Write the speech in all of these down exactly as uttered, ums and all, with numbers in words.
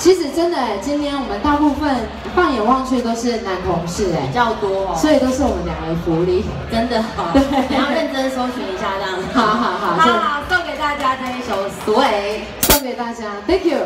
其实真的、欸，今天我们大部分放眼望去都是男同事、欸，哎，比较多、哦，所以都是我们两个福利，真的好，对，你要认真搜寻一下这样子。好好好，好好，送给大家这一首《所以》，送给大家 ，Thank you。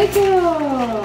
Thank you.